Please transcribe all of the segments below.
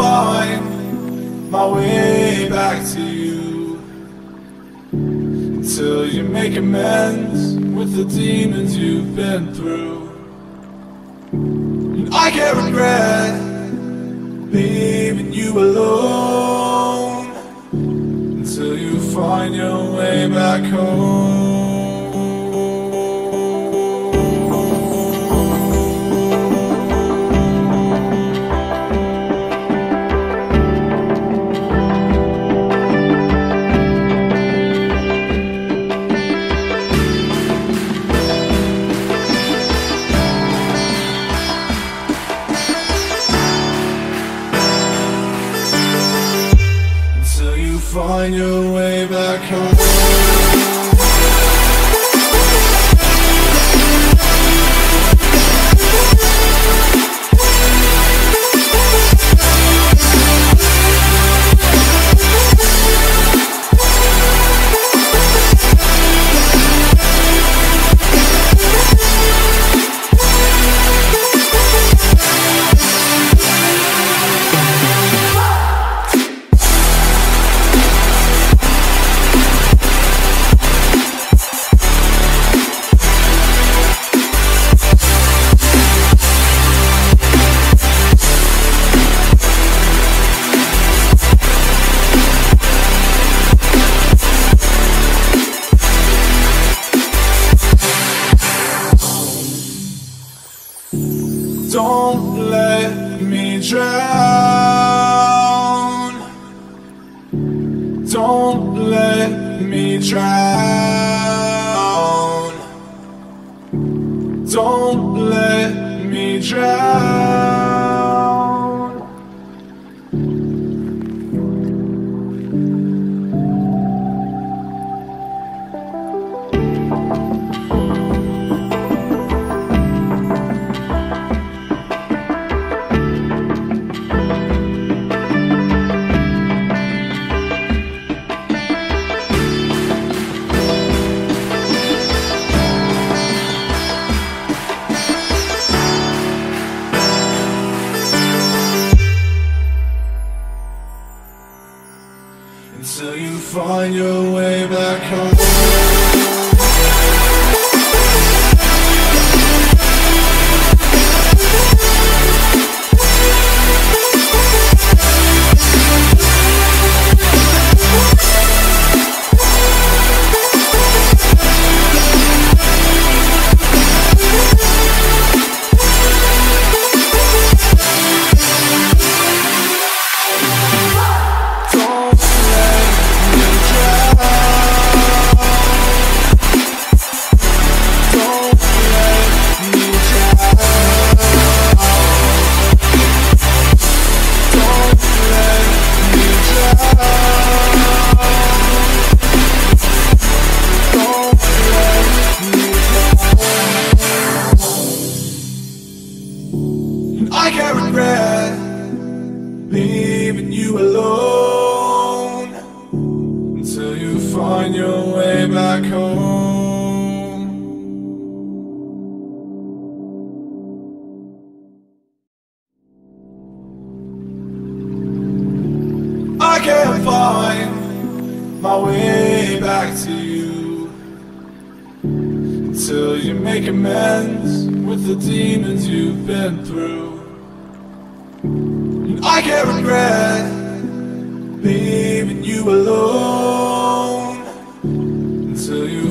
find my way back to you. Until you make amends with the demons you've been through. And I can't regret leaving you alone until you find your way back home. Find your way back home. Don't let me drown. Don't let me drown. Don't let me drown. Until you find your way back home. I can't regret leaving you alone until you find your way back home. I can't find my way back to you until you make amends with the demons you've been through. I can't regret leaving you alone until you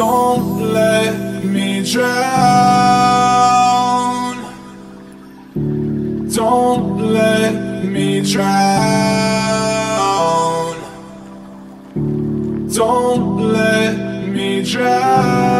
Don't let me drown. Don't let me drown. Don't let me drown.